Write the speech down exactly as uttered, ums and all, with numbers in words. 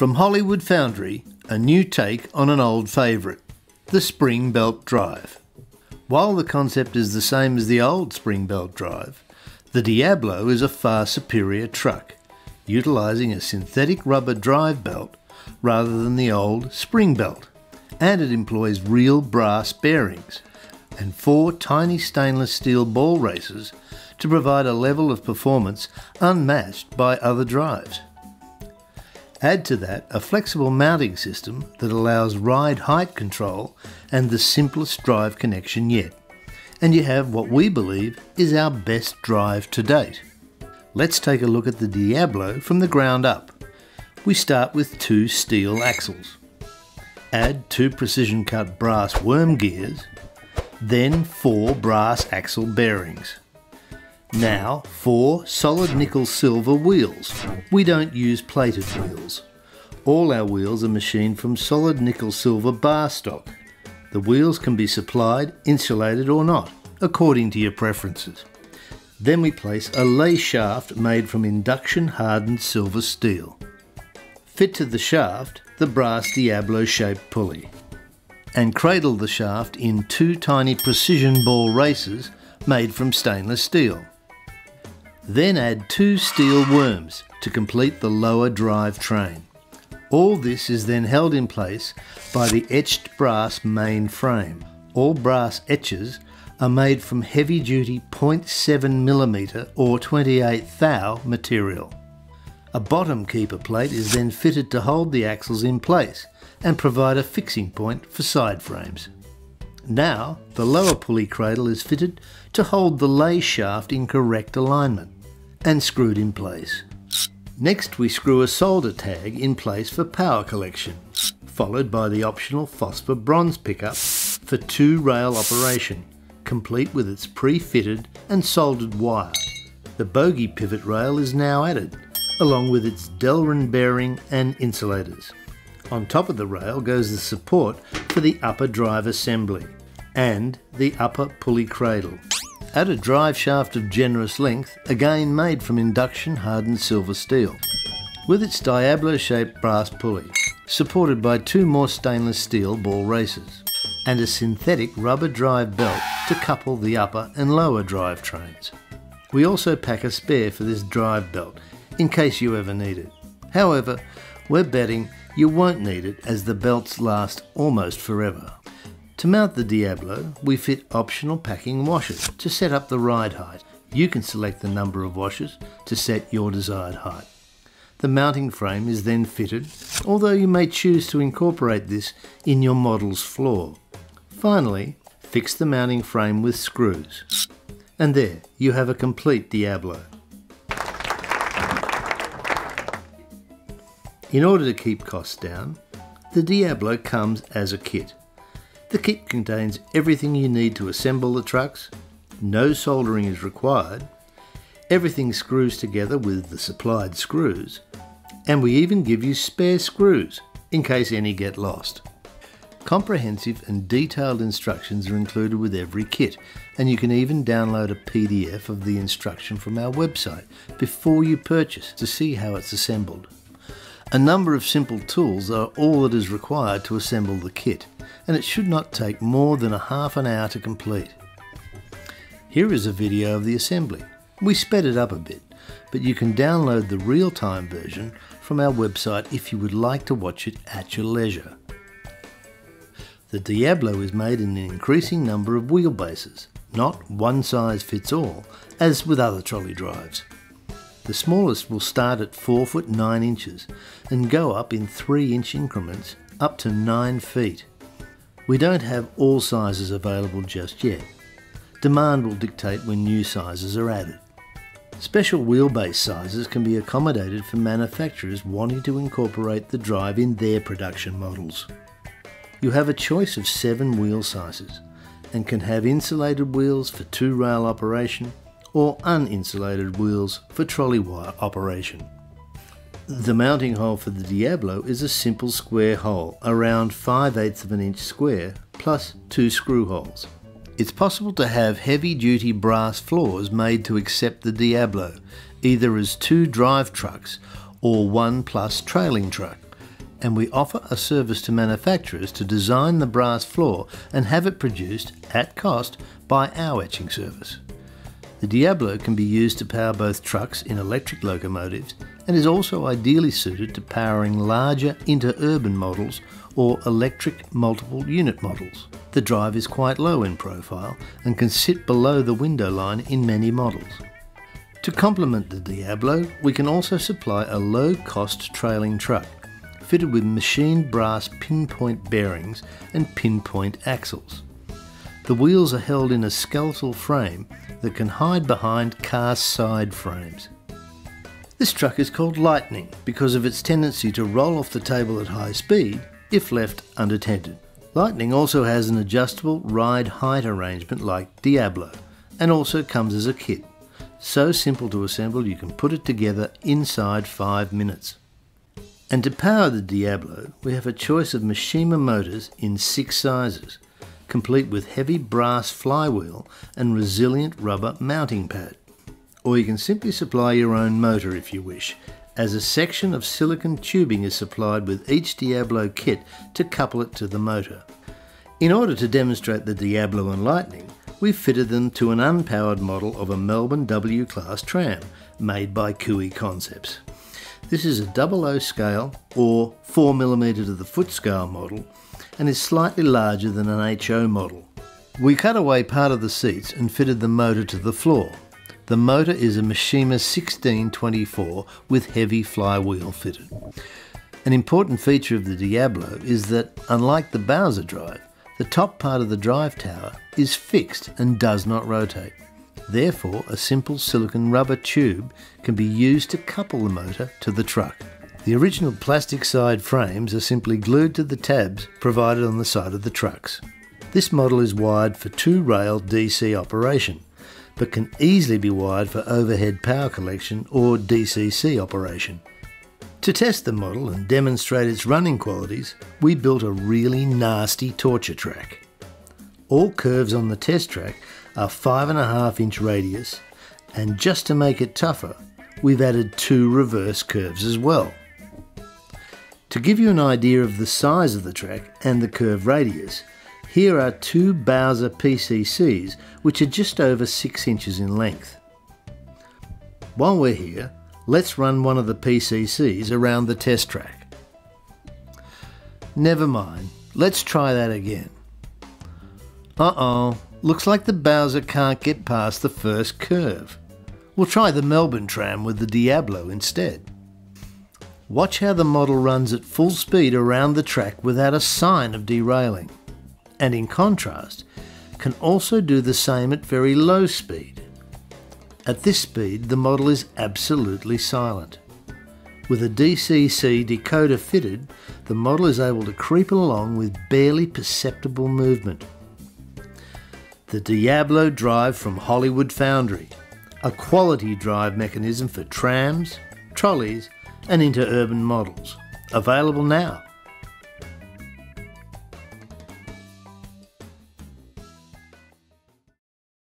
From Hollywood Foundry, a new take on an old favourite, the Spring Belt Drive. While the concept is the same as the old Spring Belt Drive, the Diablo is a far superior truck, utilising a synthetic rubber drive belt rather than the old spring belt, and it employs real brass bearings and four tiny stainless steel ball races to provide a level of performance unmatched by other drives. Add to that a flexible mounting system that allows ride height control and the simplest drive connection yet, and you have what we believe is our best drive to date. Let's take a look at the Diablo from the ground up. We start with two steel axles. Add two precision cut brass worm gears, then four brass axle bearings. Now four solid nickel silver wheels. We don't use plated wheels. All our wheels are machined from solid nickel silver bar stock. The wheels can be supplied, insulated or not, according to your preferences. Then we place a lay shaft made from induction hardened silver steel. Fit to the shaft the brass Diablo shaped pulley and cradle the shaft in two tiny precision ball races made from stainless steel. Then add two steel worms to complete the lower drive train. All this is then held in place by the etched brass main frame. All brass etches are made from heavy duty zero point seven millimeter or twenty-eight thou material. A bottom keeper plate is then fitted to hold the axles in place and provide a fixing point for side frames. Now the lower pulley cradle is fitted to hold the lay shaft in correct alignment and screwed in place. Next we screw a solder tag in place for power collection, followed by the optional phosphor bronze pickup for two-rail operation, complete with its pre-fitted and soldered wire. The bogie pivot rail is now added, along with its Delrin bearing and insulators. On top of the rail goes the support for the upper drive assembly and the upper pulley cradle. Add a drive shaft of generous length, again made from induction hardened silver steel, with its Diablo shaped brass pulley, supported by two more stainless steel ball races, and a synthetic rubber drive belt to couple the upper and lower drive trains. We also pack a spare for this drive belt in case you ever need it. However, we're betting you won't need it as the belts last almost forever. To mount the Diablo, we fit optional packing washers to set up the ride height. You can select the number of washers to set your desired height. The mounting frame is then fitted, although you may choose to incorporate this in your model's floor. Finally, fix the mounting frame with screws. And there, you have a complete Diablo. In order to keep costs down, the Diablo comes as a kit. The kit contains everything you need to assemble the trucks, no soldering is required, everything screws together with the supplied screws, and we even give you spare screws in case any get lost. Comprehensive and detailed instructions are included with every kit, and you can even download a P D F of the instruction from our website before you purchase to see how it's assembled. A number of simple tools are all that is required to assemble the kit, and it should not take more than a half an hour to complete. Here is a video of the assembly. We sped it up a bit, but you can download the real-time version from our website if you would like to watch it at your leisure. The Diablo is made in an increasing number of wheelbases, not one size fits all, as with other trolley drives. The smallest will start at four foot nine inches and go up in three inch increments up to nine feet. We don't have all sizes available just yet. Demand will dictate when new sizes are added. Special wheelbase sizes can be accommodated for manufacturers wanting to incorporate the drive in their production models. You have a choice of seven wheel sizes and can have insulated wheels for two-rail operation or uninsulated wheels for trolley wire operation. The mounting hole for the Diablo is a simple square hole, around five eighths of an inch square, plus two screw holes. It's possible to have heavy-duty brass floors made to accept the Diablo, either as two drive trucks or one plus trailing truck, and we offer a service to manufacturers to design the brass floor and have it produced, at cost, by our etching service. The Diablo can be used to power both trucks in electric locomotives and is also ideally suited to powering larger interurban models or electric multiple unit models. The drive is quite low in profile and can sit below the window line in many models. To complement the Diablo, we can also supply a low-cost trailing truck, fitted with machined brass pinpoint bearings and pinpoint axles. The wheels are held in a skeletal frame that can hide behind car side frames. This truck is called Lightning because of its tendency to roll off the table at high speed if left unattended. Lightning also has an adjustable ride height arrangement like Diablo, and also comes as a kit. So simple to assemble you can put it together inside five minutes. And to power the Diablo, we have a choice of Mishima motors in six sizes, complete with heavy brass flywheel and resilient rubber mounting pad. Or you can simply supply your own motor if you wish, as a section of silicon tubing is supplied with each Diablo kit to couple it to the motor. In order to demonstrate the Diablo and Lightning, we fitted them to an unpowered model of a Melbourne W-Class tram made by Cooee Concepts. This is a double O scale or four millimeters to the foot scale model and is slightly larger than an H O model. We cut away part of the seats and fitted the motor to the floor. The motor is a Mishima sixteen twenty-four with heavy flywheel fitted. An important feature of the Diablo is that, unlike the Bowser drive, the top part of the drive tower is fixed and does not rotate. Therefore, a simple silicon rubber tube can be used to couple the motor to the truck. The original plastic side frames are simply glued to the tabs provided on the side of the trucks. This model is wired for two-rail D C operation, but can easily be wired for overhead power collection or D C C operation. To test the model and demonstrate its running qualities, we built a really nasty torture track. All curves on the test track are five and a half inch radius, and just to make it tougher, we've added two reverse curves as well. To give you an idea of the size of the track and the curve radius, here are two Bowser P C Cs which are just over six inches in length. While we're here, let's run one of the P C Cs around the test track. Never mind, let's try that again. Uh-oh, looks like the Bowser can't get past the first curve. We'll try the Melbourne tram with the Diablo instead. Watch how the model runs at full speed around the track without a sign of derailing, and in contrast, can also do the same at very low speed. At this speed, the model is absolutely silent. With a D C C decoder fitted, the model is able to creep along with barely perceptible movement. The Diablo drive from Hollywood Foundry, a quality drive mechanism for trams, trolleys, and interurban models, available now